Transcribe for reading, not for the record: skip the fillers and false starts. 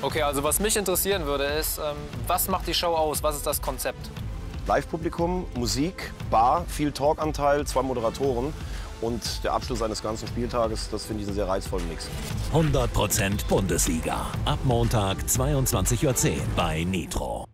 Okay, also was mich interessieren würde ist, was macht die Show aus? Was ist das Konzept? Live-Publikum, Musik, Bar, viel Talkanteil, 2 Moderatoren. Und der Abschluss eines ganzen Spieltages, das finde ich einen sehr reizvollen Mix. 100% Bundesliga. Ab Montag 22:10 Uhr bei Nitro.